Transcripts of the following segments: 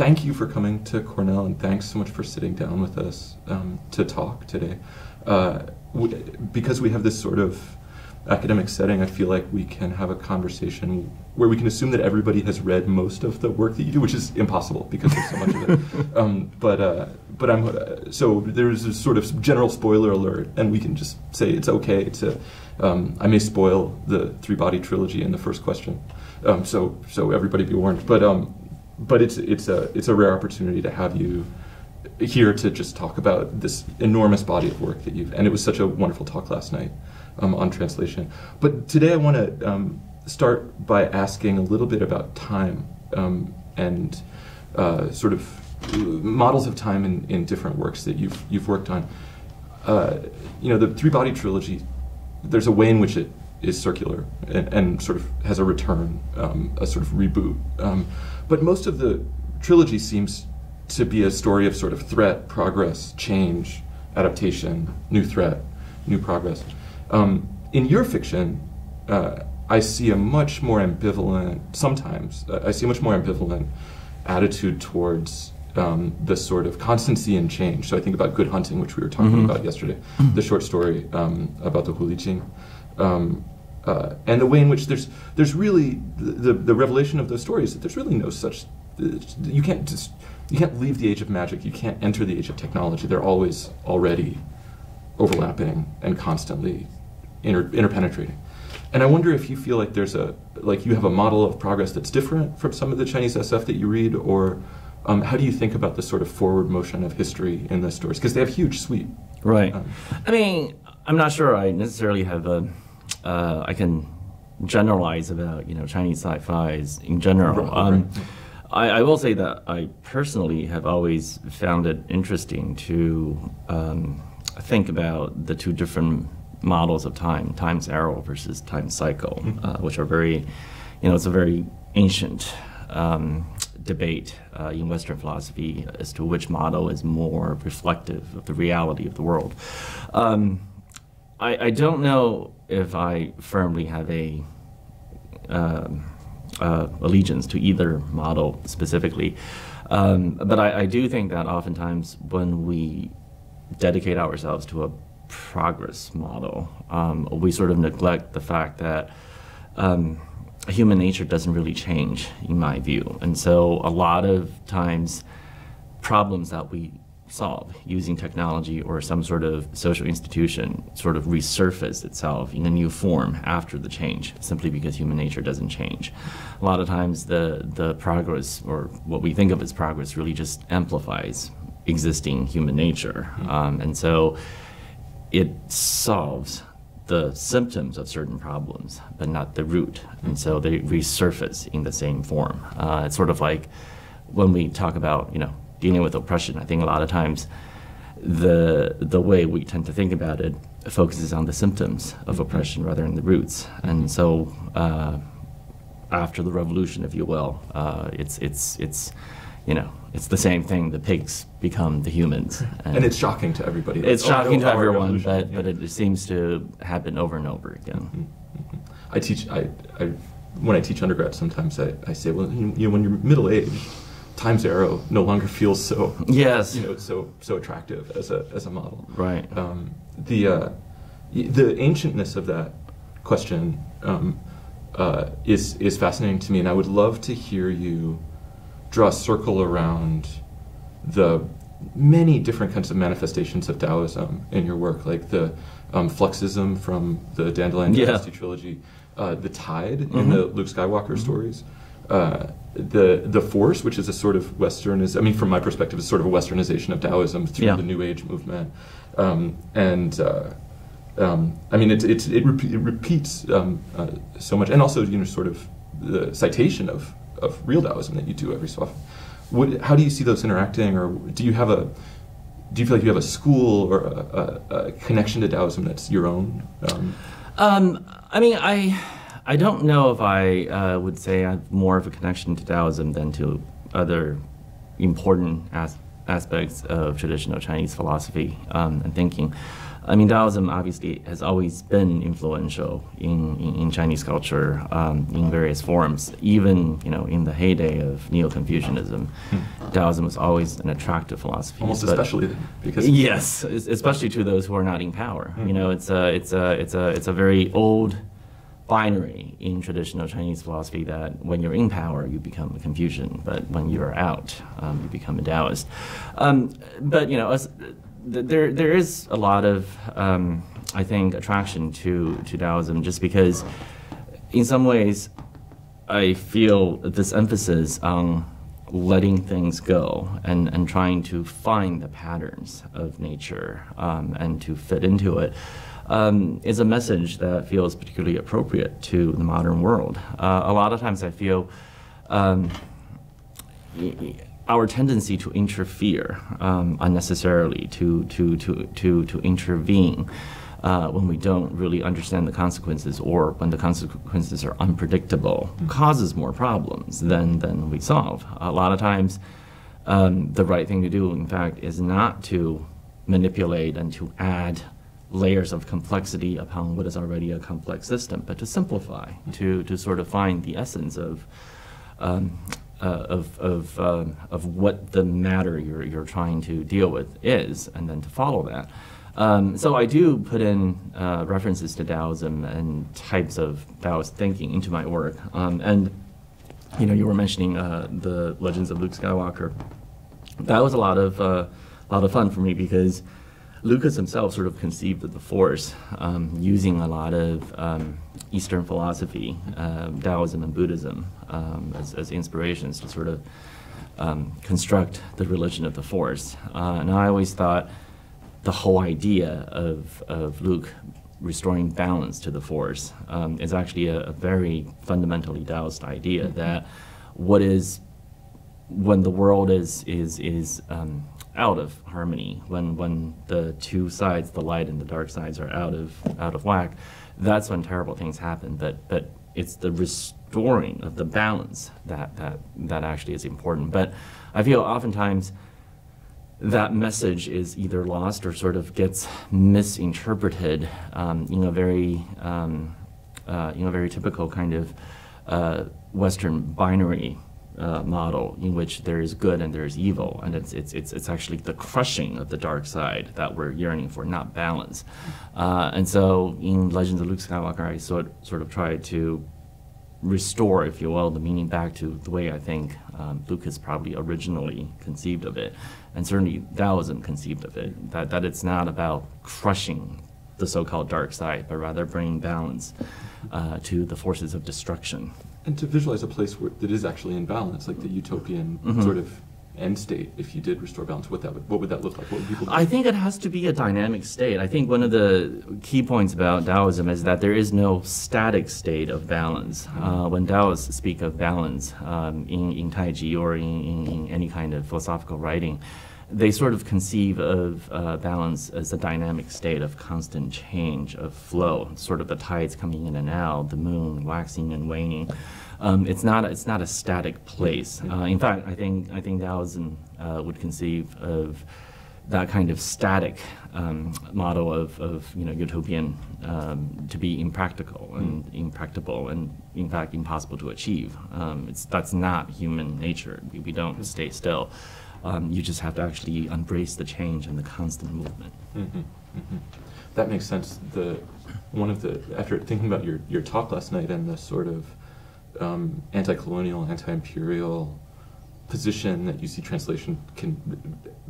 thank you for coming to Cornell, and thanks so much for sitting down with us to talk today. Because we have this sort of academic setting, I feel like we can have a conversation where we can assume that everybody has read most of the work that you do, which is impossible because there's so much of it. But I'm so there's a sort of general spoiler alert, and we can just say it's okay to I may spoil the Three Body Trilogy in the first question, so everybody be warned. But it's a rare opportunity to have you here to just talk about this enormous body of work that you've, and it was such a wonderful talk last night on translation. But today I want to start by asking a little bit about time and sort of models of time in different works that you've worked on. You know, the Three Body Trilogy, there's a way in which it is circular and sort of has a return, a sort of reboot. But most of the trilogy seems to be a story of sort of threat, progress, change, adaptation, new threat, new progress. In your fiction, I see a much more ambivalent, sometimes, I see a much more ambivalent attitude towards the sort of constancy and change. So I think about Good Hunting, which we were talking about yesterday, the short story about the Huli Jing, and the way in which there's really, the revelation of those stories, that there's really no such, you can't leave the age of magic, you can't enter the age of technology, they're always already overlapping and constantly interpenetrating. And I wonder if you feel like there's a, like you have a model of progress that's different from some of the Chinese SF that you read, or how do you think about the sort of forward motion of history in those stories? Because they have huge sweep. Right. I mean, I'm not sure I necessarily have a, I can generalize about, you know, Chinese sci-fis in general. Right. I will say that I personally have always found it interesting to think about the two different models of time, time's arrow versus time's cycle, which are very, you know, it's a very ancient debate in Western philosophy as to which model is more reflective of the reality of the world. I don't know if I firmly have a allegiance to either model specifically, but I do think that oftentimes when we dedicate ourselves to a progress model, we sort of neglect the fact that human nature doesn't really change, in my view. And so a lot of times problems that we solve using technology or some sort of social institution sort of resurface itself in a new form after the change, simply because human nature doesn't change. A lot of times the progress, or what we think of as progress, really just amplifies existing human nature. And so it solves the symptoms of certain problems, but not the root. And so they resurface in the same form. It's sort of like when we talk about, you know, dealing with oppression, I think a lot of times the way we tend to think about it focuses on the symptoms of oppression rather than the roots. And so after the revolution, if you will, it's you know, it's the same thing. The pigs become the humans, and it's shocking to everybody. It's shocking to everyone, but it seems to happen over and over again. I teach. I when I teach undergrad, sometimes I say, well, you know, when you're middle aged, time's arrow no longer feels so you know, so attractive as a model. Right. The ancientness of that question is fascinating to me, and I would love to hear you draw a circle around the many different kinds of manifestations of Taoism in your work, like the fluxism from the Dandelion Dynasty trilogy, the tide in the Luke Skywalker stories, the force, which is a sort of Westernization, I mean, from my perspective, is sort of a Westernization of Taoism through the New Age movement, I mean, it repeats so much, and also, you know, sort of the citation of real Taoism that you do every so often. How do you see those interacting, or do you feel like you have a school or a connection to Taoism that's your own? I mean, I don't know if I would say I have more of a connection to Taoism than to other important aspects of traditional Chinese philosophy and thinking. I mean, Daoism obviously has always been influential in Chinese culture in various forms. Even, you know, in the heyday of Neo-Confucianism, Taoism was always an attractive philosophy. Almost especially because yes, especially to those who are not in power. You know, it's a very old binary in traditional Chinese philosophy that when you're in power, you become a Confucian, but when you're out, you become a Taoist. But you know, there is a lot of, I think, attraction to Taoism just because, in some ways, I feel this emphasis on letting things go and trying to find the patterns of nature and to fit into it is a message that feels particularly appropriate to the modern world. A lot of times I feel our tendency to interfere unnecessarily, to intervene when we don't really understand the consequences or when the consequences are unpredictable, causes more problems than we solve. A lot of times the right thing to do, in fact, is not to manipulate and to add layers of complexity upon what is already a complex system, but to simplify, to sort of find the essence of what the matter you're trying to deal with is, and then to follow that. So I do put in references to Taoism and types of Taoist thinking into my work. And you know, you were mentioning the Legends of Luke Skywalker. That was a lot of fun for me because Lucas himself sort of conceived of the Force using a lot of Eastern philosophy, Taoism and Buddhism, as inspirations to sort of construct the religion of the Force. And I always thought the whole idea of Luke restoring balance to the Force is actually a very fundamentally Taoist idea, that what is, when the world is out of harmony, when the two sides, the light and the dark sides, are out of whack, that's when terrible things happen. But it's the restoring of the balance that actually is important. But I feel oftentimes that message is either lost or sort of gets misinterpreted in a very very typical kind of Western binary model, in which there is good and there is evil, and it's actually the crushing of the dark side that we're yearning for, not balance. And so in Legends of Luke Skywalker, I sort of tried to restore, if you will, the meaning back to the way I think Lucas probably originally conceived of it, and certainly Taoism conceived of it, that it's not about crushing the so-called dark side, but rather bringing balance to the forces of destruction. And to visualize a place where that is actually in balance, like the utopian sort of end state, if you did restore balance, what would that look like? What would people do? I think it has to be a dynamic state. I think one of the key points about Taoism is that there is no static state of balance. When Taoists speak of balance in Taiji or in any kind of philosophical writing, they sort of conceive of balance as a dynamic state of constant change, of flow, sort of the tides coming in and out, the moon waxing and waning. It's not a static place. In fact, I think Taoism would conceive of that kind of static model of utopian to be impractical and impracticable and in fact impossible to achieve. That's not human nature. We don't stay still. You just have to actually embrace the change and the constant movement. That makes sense. After thinking about your talk last night and the sort of anti-colonial, anti-imperial position that UC Translation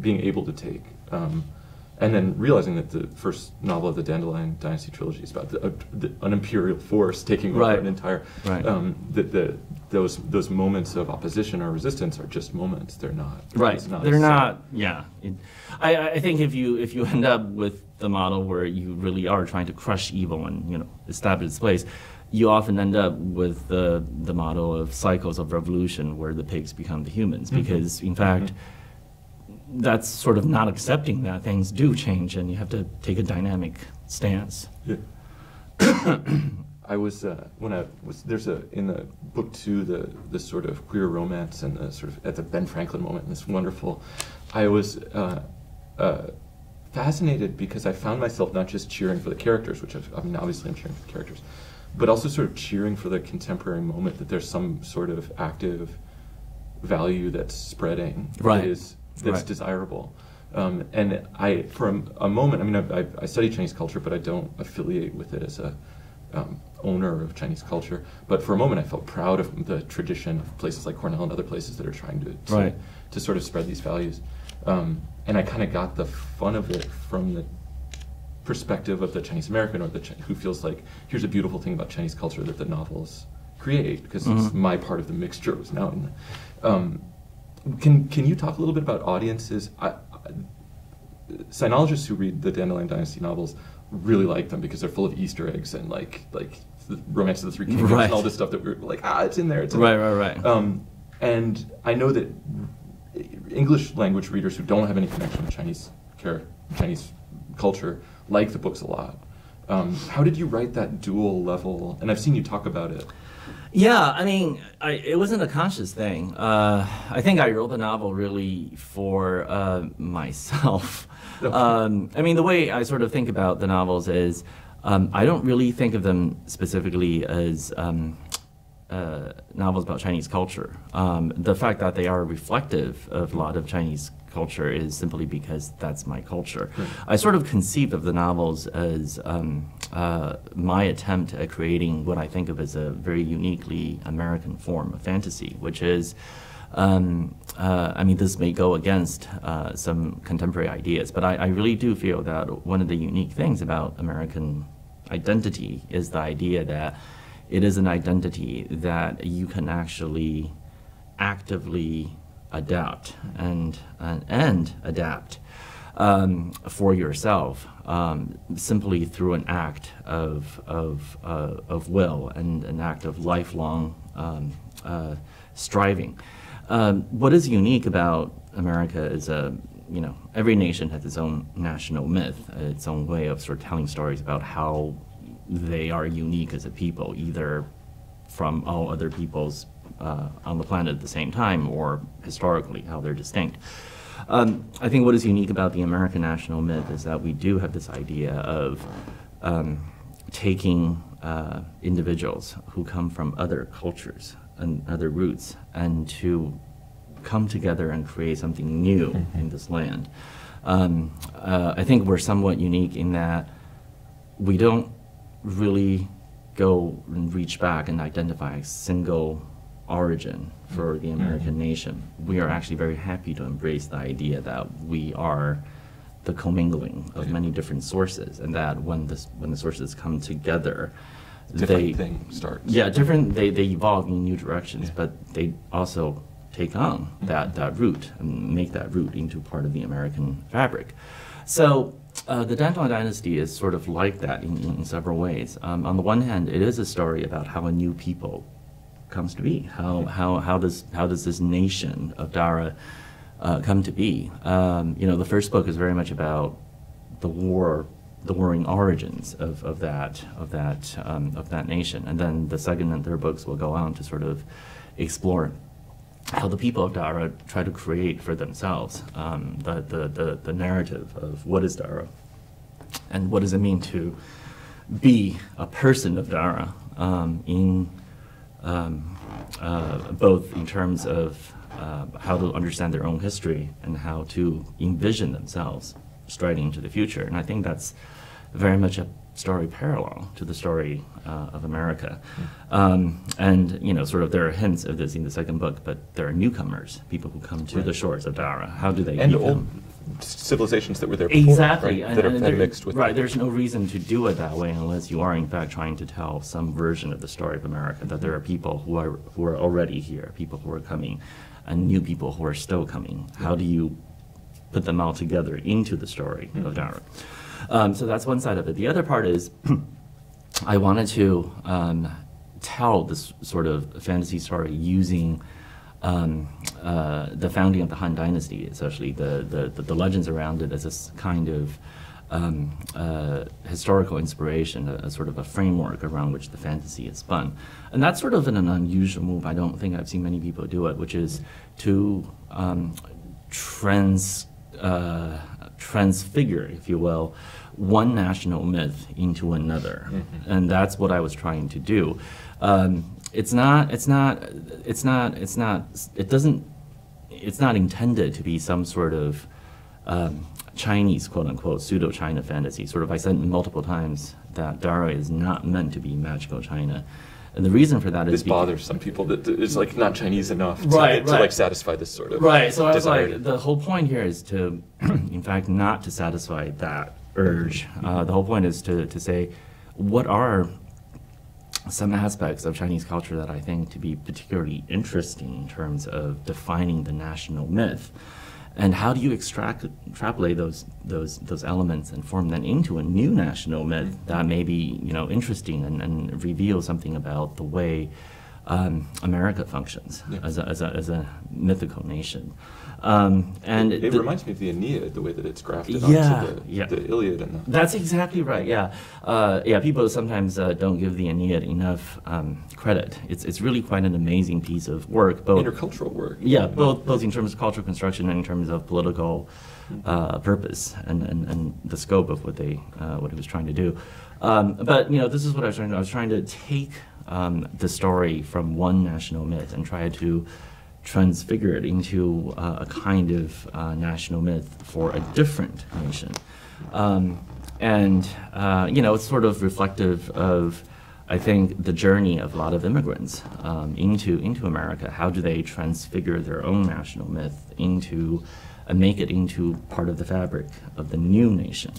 being able to take, and then realizing that the first novel of the Dandelion Dynasty trilogy is about an imperial force taking over an entire. Right. Those moments of opposition or resistance are just moments. They're not. Right. They're not. Yeah. I think if you end up with the model where you really are trying to crush evil and establish its place, you often end up with the model of cycles of revolution where the pigs become the humans, because in fact. That's sort of not accepting that things do change and you have to take a dynamic stance. Yeah. I was when I was in the book 2 the sort of queer romance and the sort of at the Ben Franklin moment, and it's wonderful. I was fascinated because I found myself not just cheering for the characters, which I mean obviously I'm cheering for the characters, but also sort of cheering for the contemporary moment, that there's some sort of active value that's spreading, right? That's desirable. And I, for a moment, I mean, I study Chinese culture, but I don't affiliate with it as a owner of Chinese culture. But for a moment, I felt proud of the tradition of places like Cornell and other places that are trying to sort of spread these values. And I kind of got the fun of it from the perspective of the Chinese American, or the who feels like, here's a beautiful thing about Chinese culture that the novels create, because it's my part of the mixture was now in the, Can you talk a little bit about audiences? Sinologists who read the Dandelion Dynasty novels really like them because they're full of Easter eggs and like the Romance of the Three Kingdoms and all this stuff that we're like, ah, it's in there. It's in there. Right. And I know that English language readers who don't have any connection with Chinese culture like the books a lot. How did you write that dual level? And I've seen you talk about it. Yeah, I mean, it wasn't a conscious thing. I think I wrote the novel really for myself. I mean, the way I sort of think about the novels is I don't really think of them specifically as novels about Chinese culture. The fact that they are reflective of a lot of Chinese culture is simply because that's my culture. Right. I sort of conceive of the novels as my attempt at creating what I think of as a very uniquely American form of fantasy, which is, I mean, this may go against some contemporary ideas, but I really do feel that one of the unique things about American identity is the idea that it is an identity that you can actually actively adapt and adapt for yourself simply through an act of will and an act of lifelong striving. What is unique about America is you know, every nation has its own national myth, its own way of sort of telling stories about how they are unique as a people, either from all other peoples on the planet at the same time, or historically, how they're distinct. I think what is unique about the American national myth is that we do have this idea of taking individuals who come from other cultures and other roots, and to come together and create something new in this land. I think we're somewhat unique in that we don't really go and reach back and identify a single origin for the American nation. We are actually very happy to embrace the idea that we are the commingling of many different sources, and that when the sources come together, they evolve in new directions, but they also take on that root and make that root into part of the American fabric. So the Dandelion Dynasty is sort of like that in several ways. On the one hand, it is a story about how a new people comes to be. How does this nation of Dara come to be? You know, the first book is very much about the warring origins of that nation, and then the second and third books will go on to sort of explore how the people of Dara try to create for themselves the narrative of what is Dara, and what does it mean to be a person of Dara both in terms of how to understand their own history and how to envision themselves striding into the future. And I think that's very much a story parallel to the story of America. And, you know, sort of there are hints of this in the second book, but there are newcomers, people who come to the shores of Dara. How do they become? Civilizations that were there before, exactly, right? that are mixed with right. There's no reason to do it that way unless you are, in fact, trying to tell some version of the story of America, that there are people who are already here, people who are coming, and new people who are still coming. How do you put them all together into the story of Dara? So that's one side of it. The other part is I wanted to tell this sort of fantasy story using the founding of the Han Dynasty, essentially the legends around it, as this kind of historical inspiration, a sort of a framework around which the fantasy is spun. And that's sort of an unusual move. I don't think I've seen many people do it, which is to transfigure, if you will, one national myth into another. Mm-hmm. And that's what I was trying to do. It's not intended to be some sort of Chinese, quote-unquote, pseudo-China fantasy. Sort of, I said multiple times that Dara is not meant to be magical China. And the reason for that is this bothers some people that it's like not Chinese enough to, to like satisfy this sort of So I was like, the whole point here is to, in fact, not to satisfy that urge. The whole point is to say, what are some aspects of Chinese culture that I think to be particularly interesting in terms of defining the national myth, and how do you extrapolate those elements and form them into a new national myth that may be, you know, interesting and reveal something about the way America functions as a mythical nation. And it reminds me of the Aeneid, the way that it's grafted onto the Iliad. And the... That's exactly right, yeah. People sometimes don't give the Aeneid enough credit. It's really quite an amazing piece of work. Both, intercultural work. Yeah, both in terms of cultural construction and in terms of political purpose and the scope of what they what it was trying to do. But, you know, this is what I was trying to do. I was trying to take the story from one national myth and try to transfigure it into a kind of national myth for a different nation. You know, it's sort of reflective of, I think, the journey of a lot of immigrants into America. How do they transfigure their own national myth into, and make it into part of the fabric of the new nation?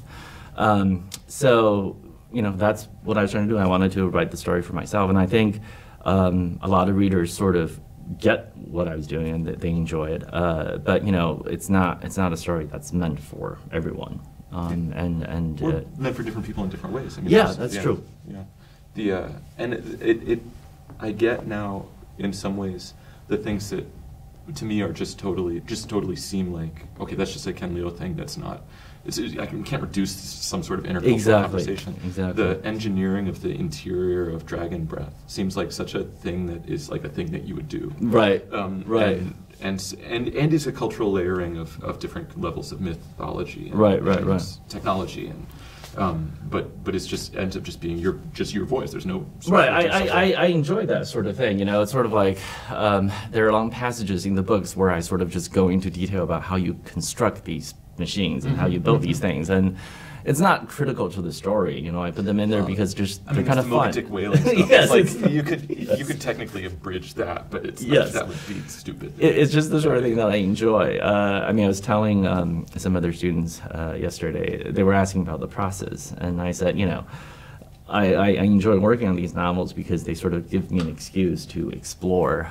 So, you know, that's what I was trying to do. I wanted to write the story for myself, and I think a lot of readers sort of get what I was doing and that they enjoy it, but you know, it's not a story that's meant for everyone, and meant for different people in different ways. I mean, that's true. Yeah, I get now in some ways the things that to me are just totally seem like, okay, that's just a Ken Liu thing. That's not. I can't reduce this to some sort of intercultural conversation. Exactly. The engineering of the interior of dragon breath seems like such a thing that is like a thing that you would do. Right. Right. And is a cultural layering of different levels of mythology. And, technology and. But it's just ends up just being your voice. There's no I enjoy that sort of thing. You know, it's sort of like there are long passages in the books where I sort of just go into detail about how you construct these machines and how you build these things, and it's not critical to the story. You know, I put them in there because just they're kind of fun. Moby Dick whaling stuff. you could technically abridge that, but it's that would be stupid. It's just the sort of thing that I enjoy. I mean, I was telling some other students yesterday. They were asking about the process, and I said, you know, I enjoy working on these novels because they sort of give me an excuse to explore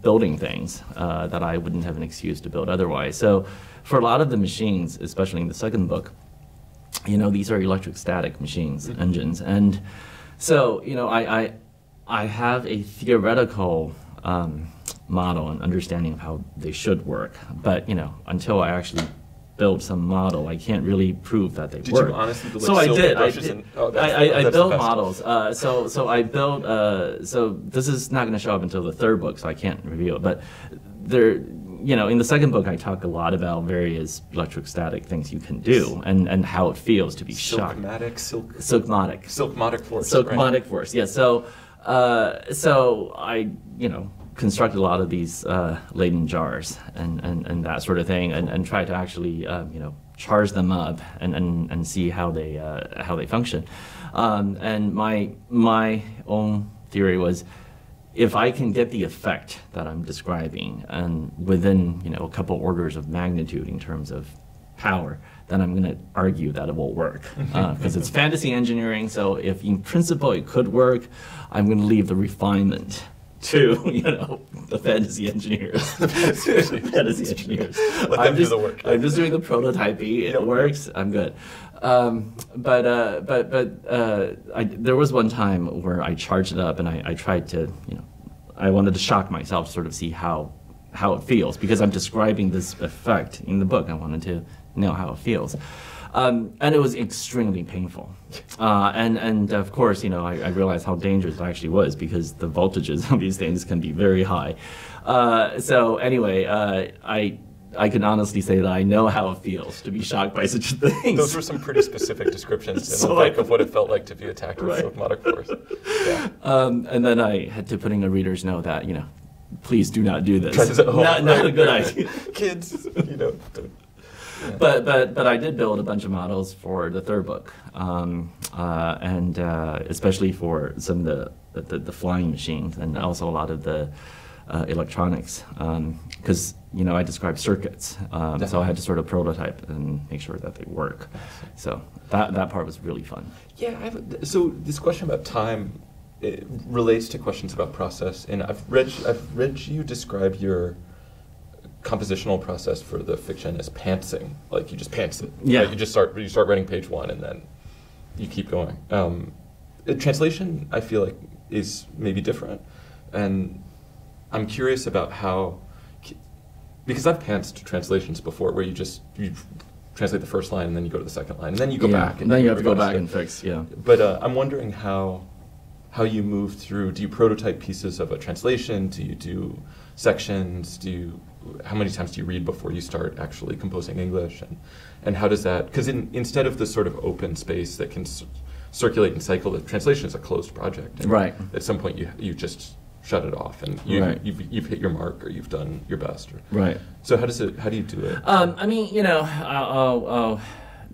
building things that I wouldn't have an excuse to build otherwise. So, for a lot of the machines, especially in the second book, you know, these are electrostatic machines, engines, and so, you know, I have a theoretical model and understanding of how they should work, but you know, until I actually build some model, I can't really prove that they work. Did you honestly build like silver brushes? So I did. I built models. So I built. So this is not going to show up until the third book, so I can't reveal it. But there. You know, in the second book, I talk a lot about various electrostatic things you can do and how it feels to be shocked. Silkmotic force. Yeah. So I, you know, construct a lot of these Leyden jars and that sort of thing, and try to actually, you know, charge them up and see how they function. And my own theory was, if I can get the effect that I'm describing and within, you know, a couple orders of magnitude in terms of power, then I'm going to argue that it will work because it's fantasy engineering. So if in principle it could work, I'm going to leave the refinement to, you know, the fantasy engineers. I'm just doing the prototyping. It works. I'm good. There was one time where I charged it up and I tried to, you know, I wanted to shock myself to sort of see how it feels because I'm describing this effect in the book. I wanted to know how it feels. And it was extremely painful. And of course, you know, I realized how dangerous it actually was, because the voltages on these things can be very high. So anyway, I can honestly say that I know how it feels to be shocked by such things. Those were some pretty specific descriptions in the wake of what it felt like to be attacked with sogmatic force. Yeah. And then I had to put in the readers know that, you know, please do not do this. Not a good idea. Kids, you know. Yeah. But I did build a bunch of models for the third book, and especially for some of the flying machines, and also a lot of the electronics, because you know I describe circuits, so I had to sort of prototype and make sure that they work. So that part was really fun. Yeah. So this question about time, it relates to questions about process, and I've read you describe your compositional process for the fiction as pantsing, like you just pants it. Yeah. Like you start writing page 1 and then you keep going. Translation, I feel like, is maybe different, and I'm curious about how, because I've pantsed translations before, where you translate the first line and then you go to the second line and then you go back and then you have to go back and fix. Yeah. But I'm wondering how you move through. Do you prototype pieces of a translation? Do you do sections? How many times do you read before you start actually composing English? And how does that, because instead of this sort of open space that can circulate and cycle, the translation is a closed project. And right. At some point you just shut it off and you've hit your mark, or you've done your best. Or, right. So how do you do it? I mean, you know, I'll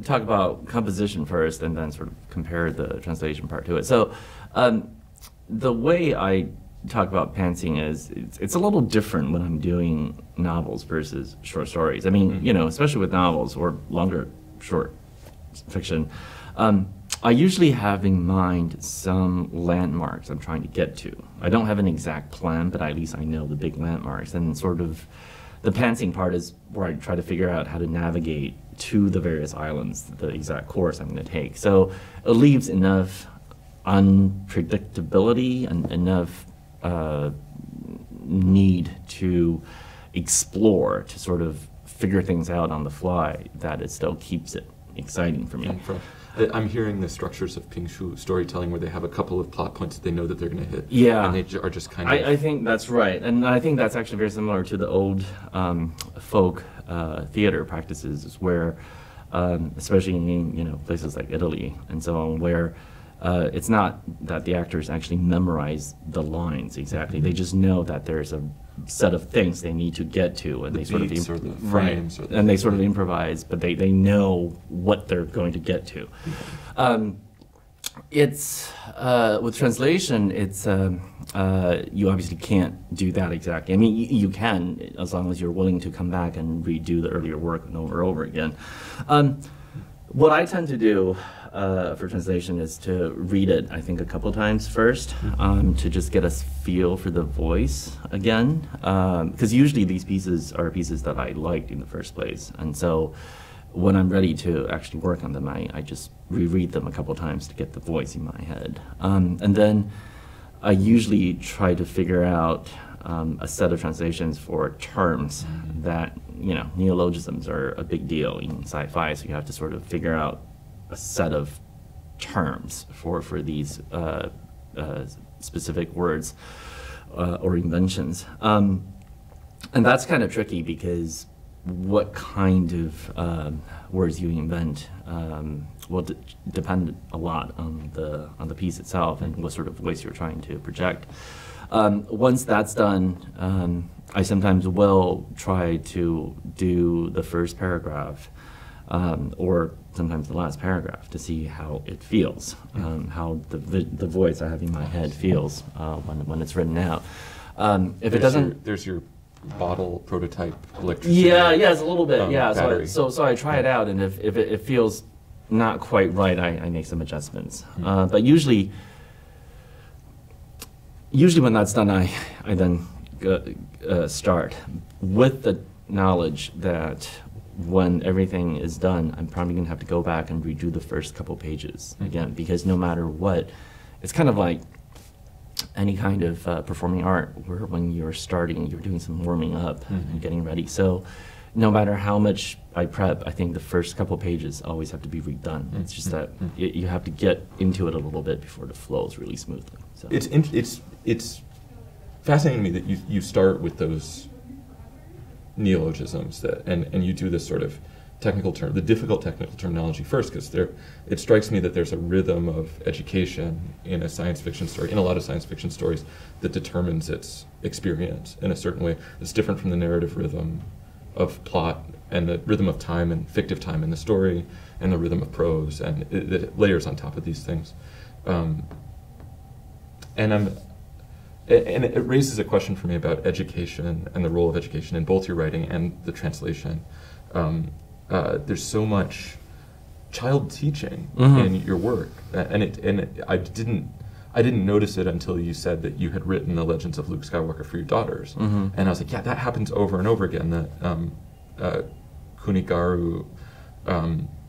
talk about composition first and then sort of compare the translation part to it. So the way I talk about pantsing is it's a little different when I'm doing novels versus short stories. I mean, you know, especially with novels or longer short fiction, I usually have in mind some landmarks I'm trying to get to. I don't have an exact plan, but at least I know the big landmarks, and sort of the pantsing part is where I try to figure out how to navigate to the various islands, the exact course I'm going to take. So it leaves enough unpredictability and enough need to explore, to sort of figure things out on the fly, that it still keeps it exciting for me. I'm hearing the structures of Pingshu storytelling, where they have a couple of plot points that they know that they're going to hit. Yeah. And they are just kind of... I think that's right. And I think that's actually very similar to the old folk theater practices, where, especially in, you know, places like Italy and so on, where it's not that the actors actually memorize the lines exactly. They just know that there's a set of things they need to get to, and the they sort of improvise, but they know what they're going to get to. It's with translation, it's you obviously can't do that exactly. I mean, you can, as long as you're willing to come back and redo the earlier work over again. What I tend to do for translation is to read it, I think, a couple times first, to just get a feel for the voice again, because usually these pieces are pieces that I liked in the first place, and so when I'm ready to actually work on them, I just reread them a couple times to get the voice in my head, and then I usually try to figure out a set of translations for terms that, you know, neologisms are a big deal in sci-fi, so you have to sort of figure out a set of terms for these specific words or inventions. And that's kind of tricky, because what kind of words you invent will depend a lot on the piece itself and what sort of voice you're trying to project. Once that's done, I sometimes will try to do the first paragraph or sometimes the last paragraph to see how it feels, how the voice I have in my head feels when it's written out. If there's it doesn't, there's your bottle prototype electricity. Yeah, it's a little bit. Yeah, so I try it out, and if it feels not quite right, I make some adjustments. But usually when that's done, I then start with the knowledge that when everything is done, I'm probably going to have to go back and redo the first couple pages again, because no matter what, it's kind of like any kind of performing art, where when you're starting, you're doing some warming up and getting ready. So no matter how much I prep, I think the first couple pages always have to be redone. It's just that you have to get into it a little bit before it flows really smoothly. So. It's fascinating to me that you start with those neologisms that, and you do this sort of technical term, the difficult technical terminology first, because it strikes me that there's a rhythm of education in a science fiction story, in a lot of science fiction stories, that determines its experience in a certain way. It's different from the narrative rhythm of plot and the rhythm of time and fictive time in the story and the rhythm of prose, and it layers on top of these things. And it raises a question for me about education and the role of education in both your writing and the translation. There's so much child teaching in your work, and I didn't notice it until you said that you had written the Legends of Luke Skywalker for your daughters, and I was like, yeah, that happens over and over again. That Kunigaru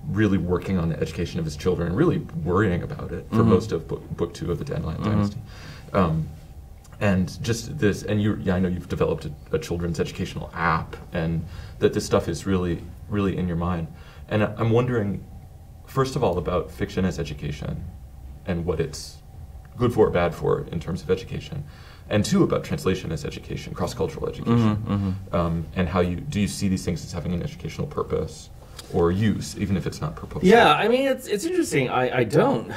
really working on the education of his children, really worrying about it for most of book two of the Dandelion Dynasty. And just this, and I know you've developed a children's educational app, and that this stuff is really, really in your mind. And I'm wondering, first of all, about fiction as education, and what it's good for or bad for in terms of education, and two, about translation as education, cross-cultural education, and how do you see these things as having an educational purpose or use, even if it's not purposeful? Yeah, I mean, it's interesting. I don't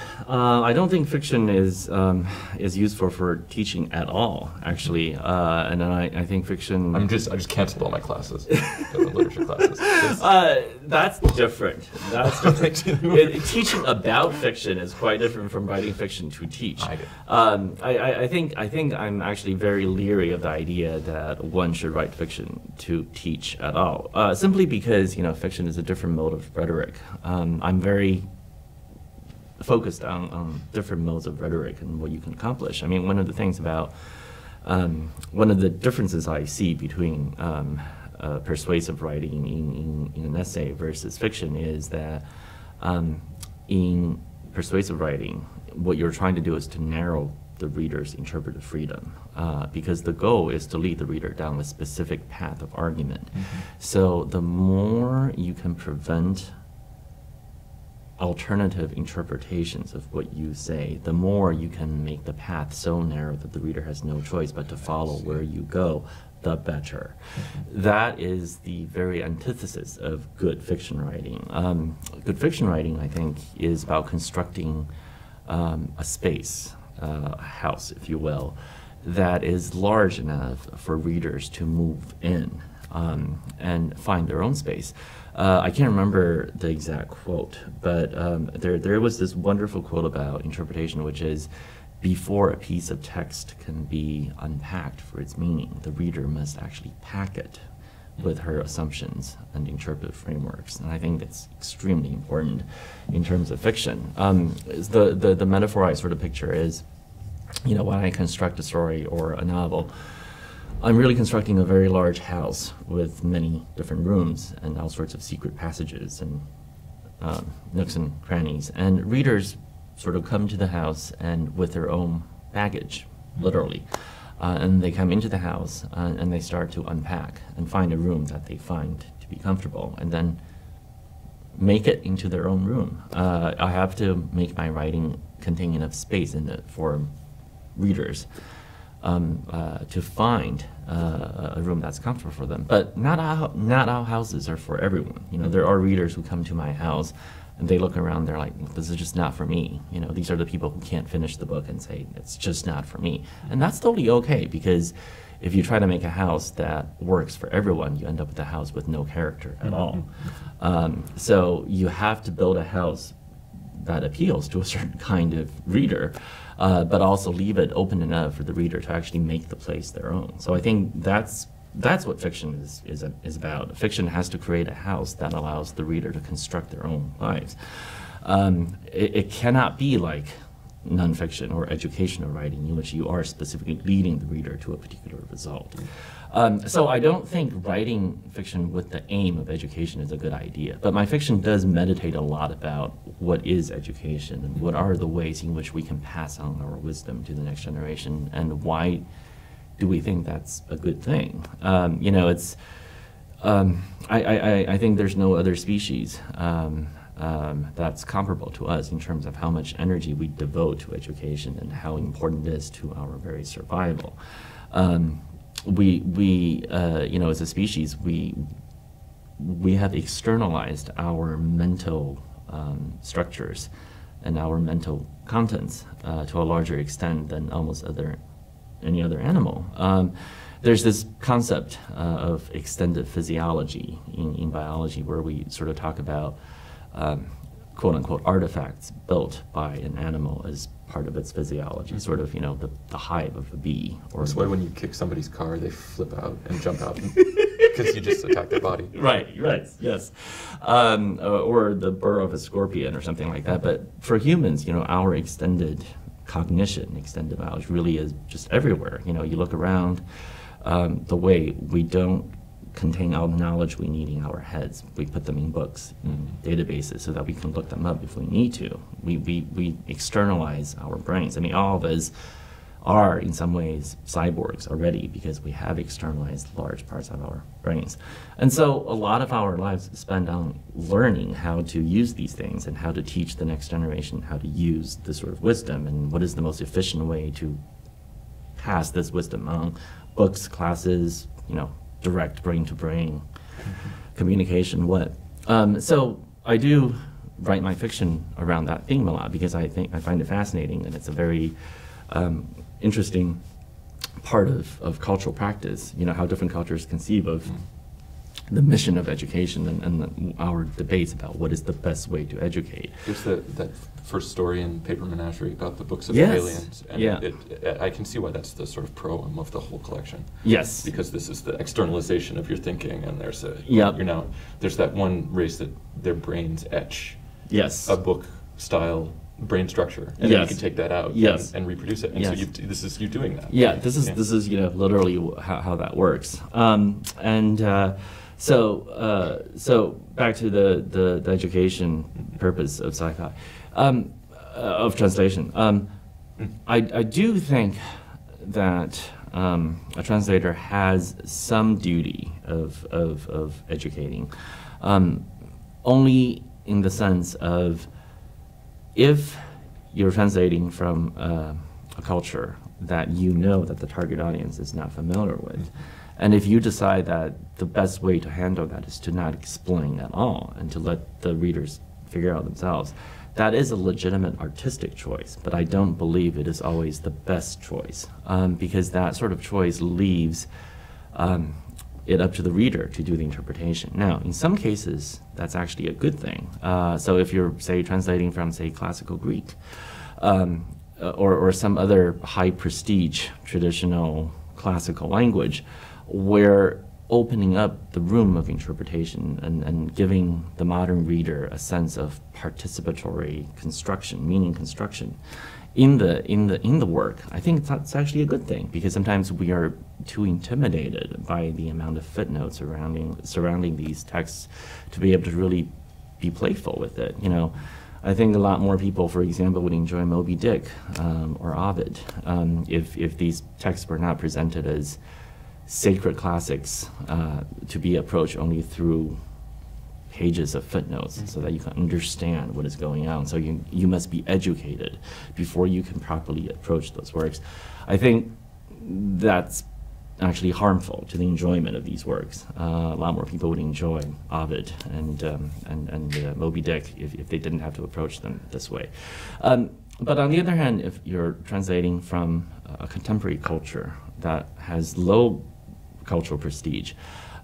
think fiction is useful for teaching at all, actually. And then I think fiction. I just canceled all my classes, literature classes. That's different. That's different. Teaching about fiction is quite different from writing fiction to teach. I think I'm actually very leery of the idea that one should write fiction to teach at all, simply because fiction is a different mode of rhetoric. I'm very focused on different modes of rhetoric and what you can accomplish. I mean, one of the differences I see between persuasive writing in an essay versus fiction is that in persuasive writing, what you're trying to do is to narrow the reader's interpretive freedom, because the goal is to lead the reader down a specific path of argument. So the more you can prevent alternative interpretations of what you say, the more you can make the path so narrow that the reader has no choice but to follow where you go, the better. That is the very antithesis of good fiction writing. Good fiction writing, I think, is about constructing a space, a house, if you will, that is large enough for readers to move in and find their own space. I can't remember the exact quote, but there was this wonderful quote about interpretation, which is, before a piece of text can be unpacked for its meaning, the reader must actually pack it with her assumptions and interpretive frameworks. And I think that's extremely important in terms of fiction. The metaphor I sort of picture is, when I construct a story or a novel, I'm really constructing a very large house with many different rooms and all sorts of secret passages and nooks and crannies. And readers sort of come to the house and with their own baggage, literally. And they come into the house and they start to unpack and find a room that they find to be comfortable and then make it into their own room. I have to make my writing contain enough space in it for readers to find a room that's comfortable for them. But not all houses are for everyone. There are readers who come to my house and they look around, they're like, well, this is just not for me. These are the people who can't finish the book and say, it's just not for me. And that's totally okay, because if you try to make a house that works for everyone, you end up with a house with no character at all. So you have to build a house that appeals to a certain kind of reader, but also leave it open enough for the reader to actually make the place their own. So I think that's what fiction is about. Fiction has to create a house that allows the reader to construct their own lives. It cannot be like nonfiction or educational writing in which you are specifically leading the reader to a particular result. So I don't think writing fiction with the aim of education is a good idea, but my fiction does meditate a lot about what is education and what are the ways in which we can pass on our wisdom to the next generation and why do we think that's a good thing? I think there's no other species that's comparable to us in terms of how much energy we devote to education and how important it is to our very survival. We you know, as a species, we have externalized our mental structures and our mental contents to a larger extent than almost any other animal. There's this concept of extended physiology in biology, where we sort of talk about quote-unquote artifacts built by an animal as part of its physiology, sort of, you know, the hive of a bee. Or that's why when you kick somebody's car, they flip out and jump out because you just attack their body. Right, yes. Or the burrow of a scorpion or something like that. But for humans, you know, our extended cognition, extended knowledge really is just everywhere. You know, you look around, the way we don't contain all the knowledge we need in our heads. We put them in books, in databases, so that we can look them up if we need to. We externalize our brains. I mean, all of us are, in some ways, cyborgs already, because we have externalized large parts of our brains. And so a lot of our lives spend on learning how to use these things and how to teach the next generation how to use this sort of wisdom and what is the most efficient way to pass this wisdom on. Books, classes, you know, direct brain-to-brain communication, what? So I do write my fiction around that theme a lot, because I find it fascinating, and it's a very interesting part of cultural practice, you know, how different cultures conceive of the mission of education and our debates about what is the best way to educate. There's that first story in Paper Menagerie about the books of aliens. And yeah. I can see why that's the sort of proem of the whole collection. Yes. Because this is the externalization of your thinking, and there's a, you know, there's that one race that their brains etch. Yes. A book style brain structure, and then you can take that out and reproduce it. And so this is you doing that. Yeah, this is you know, literally how that works. So back to the education purpose of sci-fi, of translation. I do think that a translator has some duty of educating, only in the sense of if you're translating from a culture that you know that the target audience is not familiar with. And if you decide that the best way to handle that is to not explain at all and to let the readers figure out themselves, that is a legitimate artistic choice, but I don't believe it is always the best choice, because that sort of choice leaves it up to the reader to do the interpretation. Now, in some cases, that's actually a good thing. So if you're, say, translating from, say, classical Greek or some other high prestige traditional classical language, where opening up the room of interpretation and giving the modern reader a sense of participatory construction, meaning construction, in the work, I think that's actually a good thing, because sometimes we are too intimidated by the amount of footnotes surrounding these texts to be able to really be playful with it. You know, I think a lot more people, for example, would enjoy Moby Dick or Ovid if these texts were not presented as sacred classics to be approached only through pages of footnotes, so that you can understand what is going on. So you must be educated before you can properly approach those works. I think that's actually harmful to the enjoyment of these works. A lot more people would enjoy Ovid and Moby Dick if they didn't have to approach them this way. But on the other hand, if you're translating from a contemporary culture that has low cultural prestige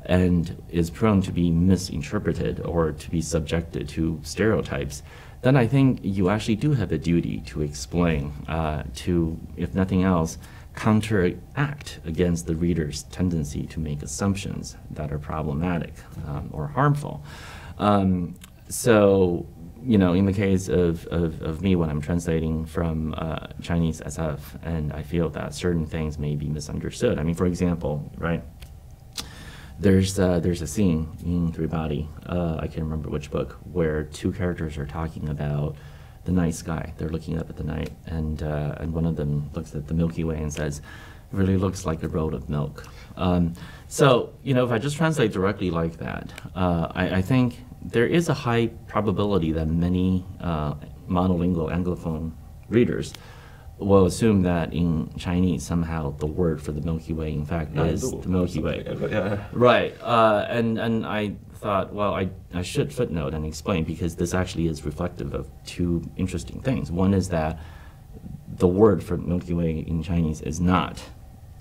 and is prone to be misinterpreted or to be subjected to stereotypes, then I think you actually do have a duty to explain, to, if nothing else, counteract against the reader's tendency to make assumptions that are problematic or harmful. So, you know, in the case of me, when I'm translating from Chinese SF, and I feel that certain things may be misunderstood. I mean, for example, right? There's a scene in Three Body, I can't remember which book, where two characters are talking about the night sky. They're looking up at the night, and one of them looks at the Milky Way and says, really looks like a road of milk. So, you know, if I just translate directly like that, I think there is a high probability that many monolingual Anglophone readers will assume that in Chinese somehow the word for the Milky Way, in fact, is the Milky Way. Right. And I thought, well, I should footnote and explain, because this actually is reflective of two interesting things. One is that the word for Milky Way in Chinese is not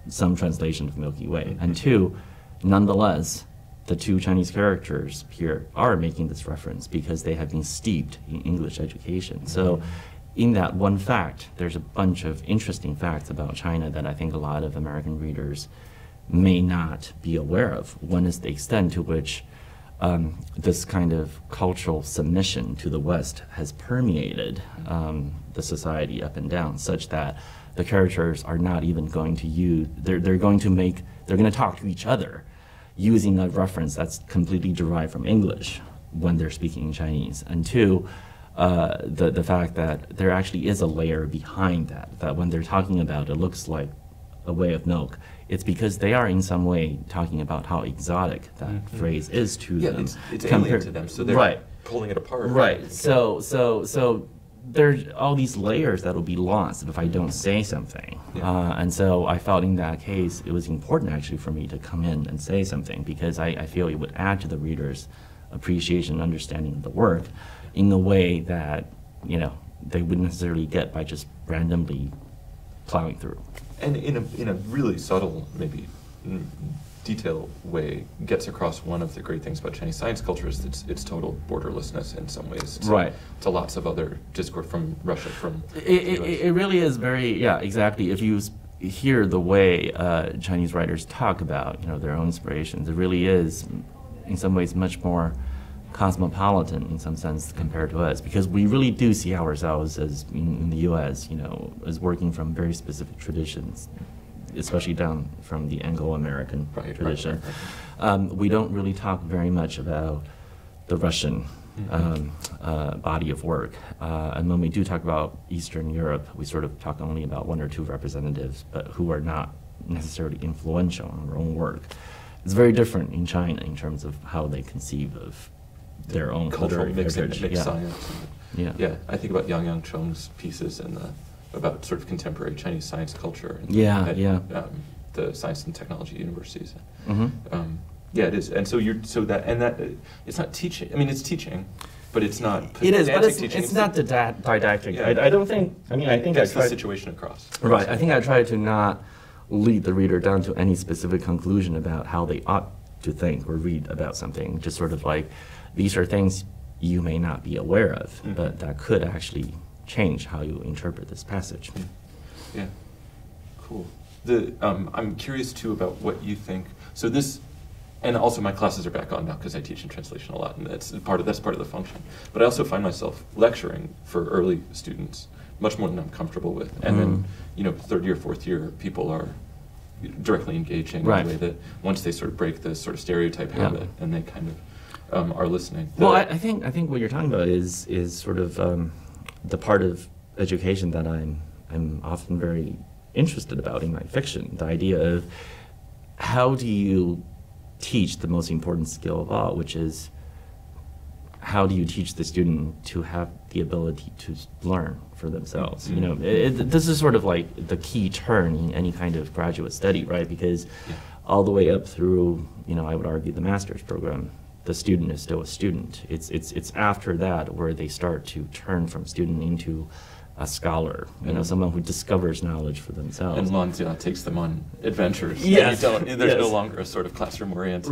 some translation of Milky Way. And two, nonetheless, the two Chinese characters here are making this reference because they have been steeped in English education. So in that one fact, there's a bunch of interesting facts about China that I think a lot of American readers may not be aware of. One is the extent to which this kind of cultural submission to the West has permeated the society up and down, such that the characters are not even going to use, they're going to talk to each other using a reference that's completely derived from English when they're speaking in Chinese. And two, the fact that there actually is a layer behind that, that when they're talking about it looks like a way of milk, it's because they are in some way talking about how exotic that phrase is to them. It's alien to them, so they're pulling it apart. Right. So there's all these layers that will be lost if I don't say something. And so I felt in that case it was important actually for me to come in and say something, because I feel it would add to the reader's appreciation and understanding of the work in a way that, you know, they wouldn't necessarily get by just randomly plowing through. And in a really subtle, maybe detail way, gets across one of the great things about Chinese science culture is its total borderlessness in some ways to lots of other discourse from Russia, from it really is very, exactly. If you hear the way Chinese writers talk about, you know, their own inspirations, it really is in some ways much more cosmopolitan in some sense compared to us, because we really do see ourselves as in the U.S., you know, as working from very specific traditions, especially down from the Anglo-American tradition. We don't really talk very much about the Russian body of work, and when we do talk about Eastern Europe, we sort of talk only about one or two representatives, but who are not necessarily influential on our own work. It's very different in China in terms of how they conceive of their own cultural mixed science. I think about Yang Cheng's pieces and about sort of contemporary Chinese science culture. And the science and technology universities. Yeah, it is, and so you're it's not teaching. I mean, it's teaching, but it's not. It is, but it's not didactic. Yeah. I don't think. I mean, I think that's the situation across. Right. I think I tried to not lead the reader down to any specific conclusion about how they ought to think or read about something. Just sort of like, these are things you may not be aware of, but that could actually change how you interpret this passage. Yeah, cool. I'm curious too about what you think. So this, and also my classes are back on now because I teach in translation a lot, and that's part of the function. But I also find myself lecturing for early students much more than I'm comfortable with, and then, you know, third year, fourth year, people are directly engaging in a way that once they sort of break this sort of stereotype habit, and they kind of are listening. Well, I think what you're talking about is sort of the part of education that I'm often very interested about in my fiction. The idea of how do you teach the most important skill of all, which is how do you teach the student to have the ability to learn for themselves? You know, this is sort of like the key turn in any kind of graduate study, right? Because all the way up through, you know, I would argue the master's program, the student is still a student. It's after that where they start to turn from student into a scholar, you know, someone who discovers knowledge for themselves. And Lanzia takes them on adventures. Yes. There's no longer a sort of classroom-oriented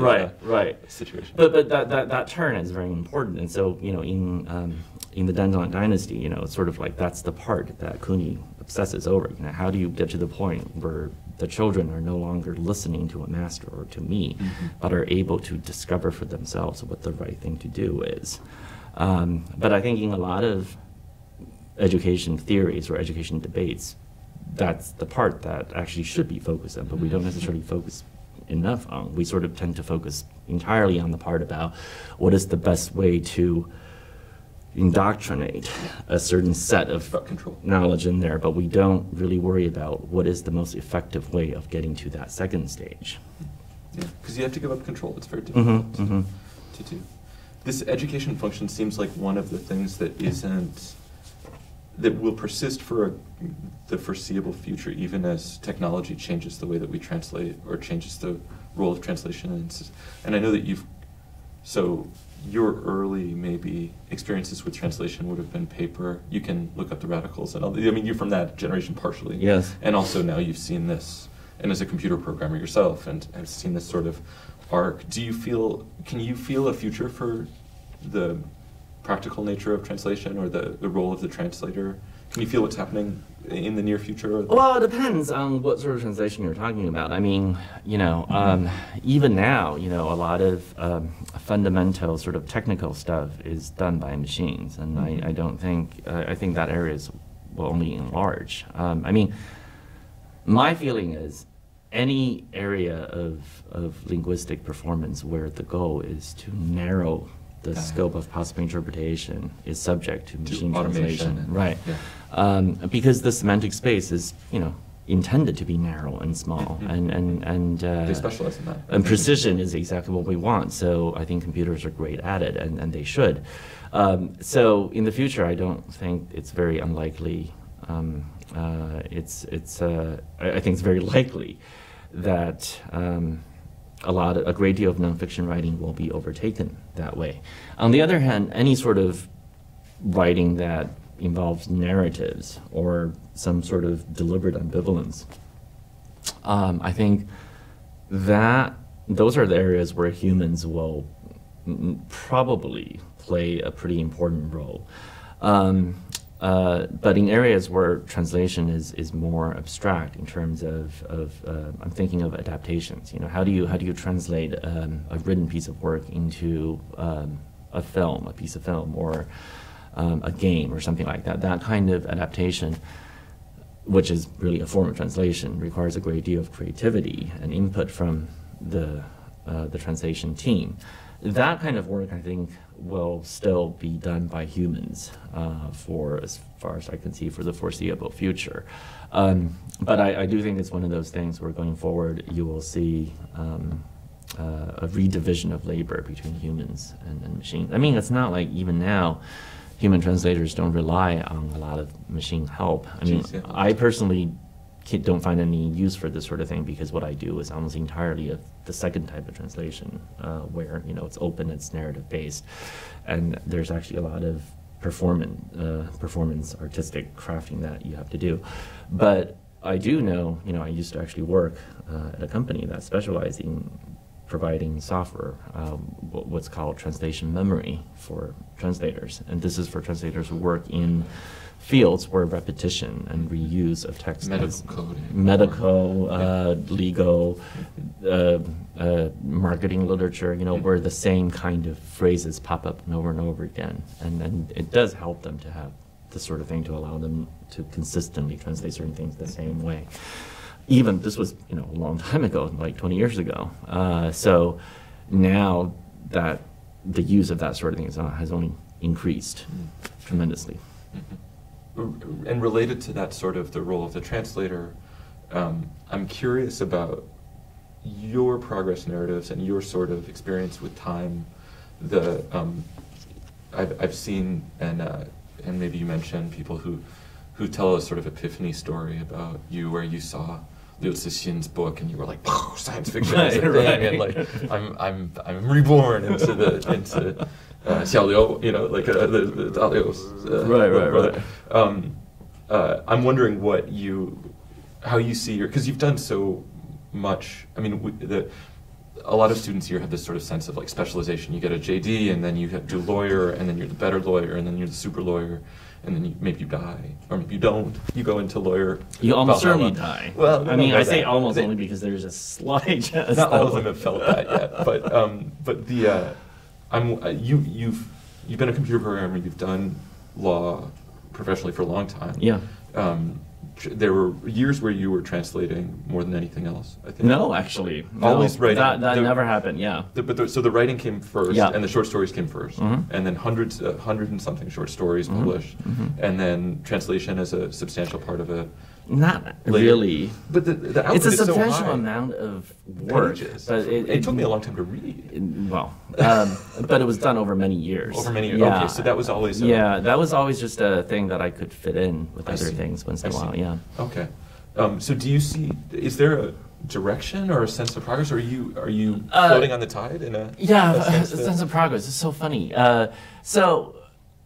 situation. But that turn is very important. And so, you know, in the Dandelion Dynasty, you know, it's sort of like that's the part that Kuni obsesses over. You know, how do you get to the point where the children are no longer listening to a master or to me, but are able to discover for themselves what the right thing to do is? But I think in a lot of education theories or education debates, that's the part that actually should be focused on, but we don't necessarily focus enough on. We sort of tend to focus entirely on the part about what is the best way to indoctrinate a certain set of knowledge in there, but we don't really worry about what is the most effective way of getting to that second stage. Yeah, because you have to give up control. It's very difficult to do. This education function seems like one of the things that isn't, that will persist for the foreseeable future, even as technology changes the way that we translate, or changes the role of translation. And I know that you've, so your early maybe experiences with translation would have been paper. You can look up the radicals and all. I mean, you're from that generation partially. Yes. And also now you've seen this, and as a computer programmer yourself, and have seen this sort of arc. Do you feel? Can you feel a future for the practical nature of translation, or the role of the translator? Can you feel what's happening in the near future? Well, it depends on what sort of translation you're talking about. I mean, you know, even now, you know, a lot of fundamental sort of technical stuff is done by machines, and I don't think, I think that area will only enlarge. I mean, my feeling is any area of linguistic performance where the goal is to narrow the scope of possible interpretation is subject to machine translation, right? Yeah. Because the semantic space is, you know, intended to be narrow and small, and they specialize in that. And precision is exactly what we want. So I think computers are great at it, and they should. So in the future, I don't think it's very unlikely. I think it's very likely that. A great deal of nonfiction writing will be overtaken that way. On the other hand, any sort of writing that involves narratives or some sort of deliberate ambivalence, I think that those are the areas where humans will probably play a pretty important role. But in areas where translation is more abstract in terms of I'm thinking of adaptations. You know, how do you translate a written piece of work into a piece of film, or a game, or something like that? That kind of adaptation, which is really a form of translation, requires a great deal of creativity and input from the translation team. That kind of work, I think, will still be done by humans for, as far as I can see, for the foreseeable future. But I do think it's one of those things where going forward you will see a redivision of labor between humans and machines. I mean, it's not like even now human translators don't rely on a lot of machine help. I mean, I personally don't find any use for this sort of thing, because what I do is almost entirely the second type of translation, where, you know, it's open, it's narrative based, and there's actually a lot of performance artistic crafting that you have to do. But I do know, you know, I used to actually work at a company that specialized in providing software, what's called translation memory for translators, and this is for translators who work in fields where repetition and reuse of text, medical, legal, marketing literature, you know, where the same kind of phrases pop up and over again, and it does help them to have this sort of thing to allow them to consistently translate certain things the same way. Even this was, you know, a long time ago, like 20 years ago. So now that the use of that sort of thing has only increased tremendously. And related to that sort of the role of the translator, I'm curious about your progress narratives and your sort of experience with time. The I've seen, and maybe you mentioned, people who tell a sort of epiphany story about you, where you saw Liu Cixin's book and you were like, oh, science fiction is a thing, and like I'm reborn into Xiao Liu, you know, like the Dao Liu's brother. I'm wondering how you see your, because you've done so much. I mean, a lot of students here have this sort of sense of like specialization. You get a JD, and then you do lawyer, and then you're the better lawyer, and then you're the super lawyer, and then maybe you die, or maybe you don't. You go into lawyer. You almost certainly die. Well, I mean, I say almost only because there's a slight chance. Not all of them have felt that yet, but the. You've been a computer programmer. You've done law professionally for a long time. Yeah. there were years where you were translating more than anything else, I think. No, actually. Always writing. That never happened, yeah. So the writing came first, yeah. And the short stories came first, mm-hmm. and then hundred and something short stories mm-hmm. published, mm-hmm. and then translation as a substantial part of it. Not later. Really. But the output is so high. It's a substantial amount of work. But it took me a long time to read. But it was done over many years. Over many years. Yeah. Okay, so that was always... yeah, that was always just a thing that I could fit in with other things once in a while, yeah. Okay. So do you see... Is there a direction or a sense of progress? Or are you floating on the tide in a... Yeah, a sense of progress. It's so funny. So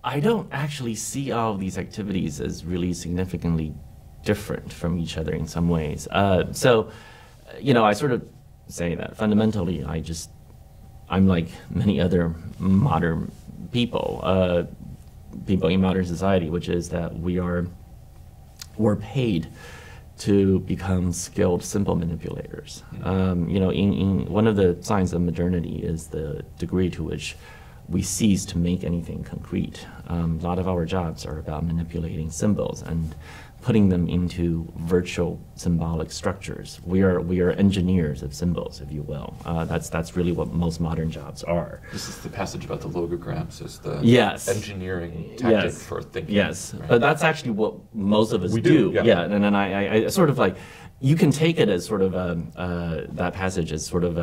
I don't actually see all of these activities as really significantly different from each other in some ways. So, you know, I sort of say that fundamentally I'm like many other modern people, people in modern society, which is that we're paid to become skilled simple manipulators. You know, in one of the signs of modernity is the degree to which we cease to make anything concrete. A lot of our jobs are about manipulating symbols and putting them into virtual symbolic structures. We are engineers of symbols, if you will. That's really what most modern jobs are. This is the passage about the logograms as the engineering tactic for thinking. Yes, right? But that's actually what most of us do. Yeah. And then I sort of like, you can take it as sort of that passage as sort of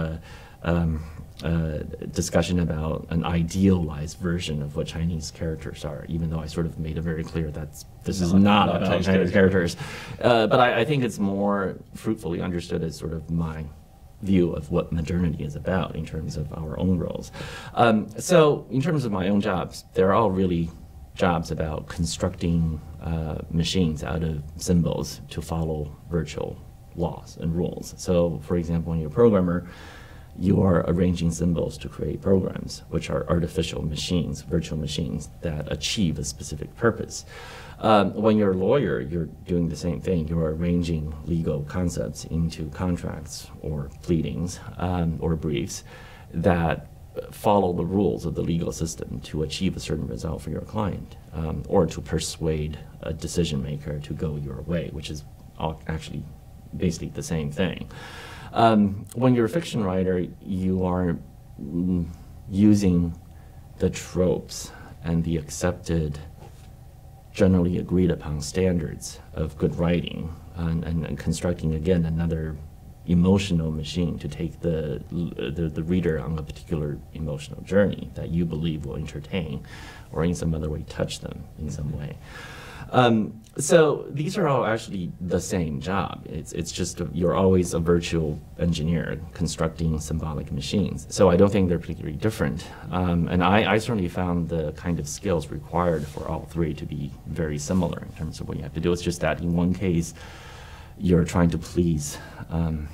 a discussion about an idealized version of what Chinese characters are, even though I sort of made it very clear that this is not about Chinese characters. But I think it's more fruitfully understood as sort of my view of what modernity is about in terms of our own roles. So in terms of my own jobs, they're all really jobs about constructing machines out of symbols to follow virtual laws and rules. So for example, when you're a programmer, you are arranging symbols to create programs, which are artificial machines, virtual machines that achieve a specific purpose. When you're a lawyer, you're doing the same thing. You're arranging legal concepts into contracts or pleadings or briefs that follow the rules of the legal system to achieve a certain result for your client, or to persuade a decision maker to go your way, which is actually basically the same thing. When you're a fiction writer, you are using the tropes and the accepted, generally agreed upon standards of good writing and constructing, again, another emotional machine to take the reader on a particular emotional journey that you believe will entertain or in some other way touch them in some way. So these are all actually the same job. It's just you're always a virtual engineer constructing symbolic machines. So I don't think they're particularly different. And I certainly found the kind of skills required for all three to be very similar in terms of what you have to do. It's just that in one case, you're trying to please an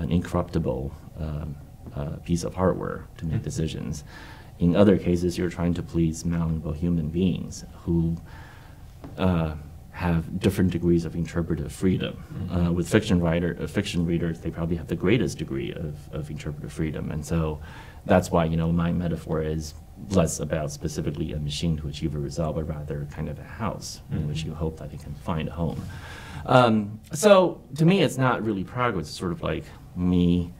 incorruptible piece of hardware to make decisions. In other cases, you're trying to please malleable human beings who have different degrees of interpretive freedom. With fiction readers, they probably have the greatest degree of interpretive freedom, and so that's why, you know, my metaphor is less about specifically a machine to achieve a result, but rather kind of a house in which you hope that it can find a home. So to me, it's not really progress. It's sort of like me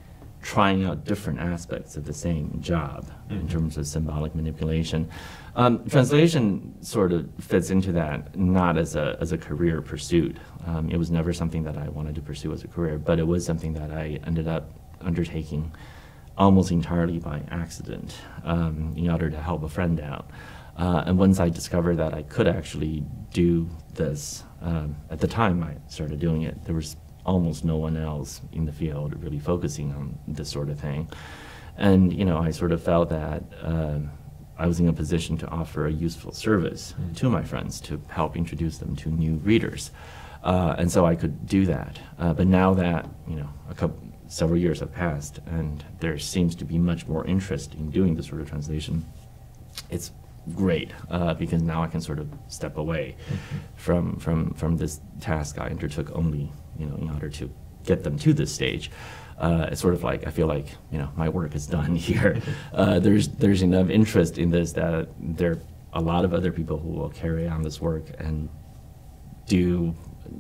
trying out different aspects of the same job in terms of symbolic manipulation. Translation sort of fits into that, not as a career pursuit. It was never something that I wanted to pursue as a career, but it was something that I ended up undertaking almost entirely by accident in order to help a friend out. And once I discovered that I could actually do this, at the time I started doing it, there was almost no one else in the field really focusing on this sort of thing. And, you know, I sort of felt that I was in a position to offer a useful service to my friends to help introduce them to new readers. And so I could do that. But now that, you know, several years have passed and there seems to be much more interest in doing this sort of translation, it's great, because now I can sort of step away from this task I undertook only, you know, in order to get them to this stage. It's sort of like, I feel like, you know, my work is done here. There's enough interest in this that there are a lot of other people who will carry on this work and do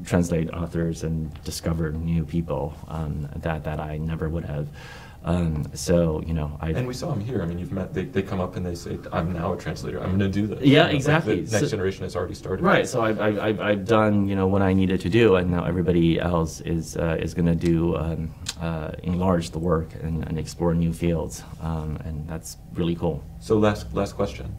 translate authors and discover new people that I never would have. So, you know, and we saw them here. I mean, you've met, they come up and they say, I'm now a translator, I'm going to do this. Yeah, you know, exactly. Like the next generation has already started. Right, so I've done, you know, what I needed to do, and now everybody else is going to do, enlarge the work and explore new fields, and that's really cool. So last question.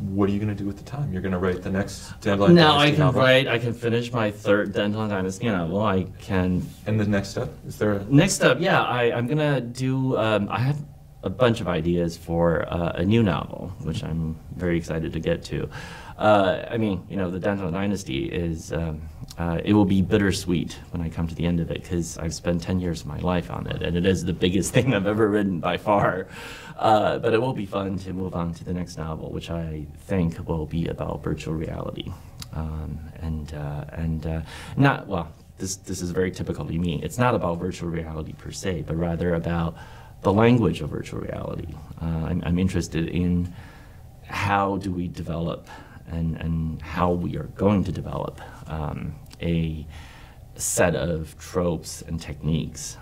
What are you going to do with the time? You're going to write the next Dandelion Dynasty novel? I can finish my third Dandelion Dynasty novel. I can... And the next step? Is there a... Next step, yeah. I'm going to do... I have a bunch of ideas for a new novel, which I'm very excited to get to. I mean, you know, the Dandelion Dynasty is... it will be bittersweet when I come to the end of it, because I've spent 10 years of my life on it, and it is the biggest thing I've ever written by far. But it will be fun to move on to the next novel, which I think will be about virtual reality. Not, well, this is very typical to me. It's not about virtual reality per se, but rather about the language of virtual reality. I'm interested in how do we develop and how we are going to develop a set of tropes and techniques,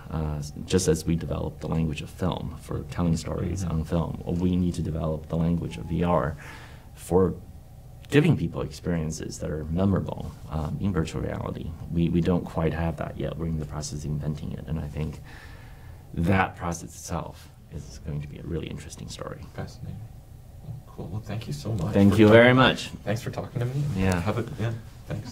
just as we develop the language of film for telling stories on film. We need to develop the language of VR for giving people experiences that are memorable in virtual reality. We don't quite have that yet. We're in the process of inventing it, and I think that process itself is going to be a really interesting story. Fascinating. Well, cool. Well, thank you so much. Thank you very much. Thanks for talking to me. Yeah. Thanks.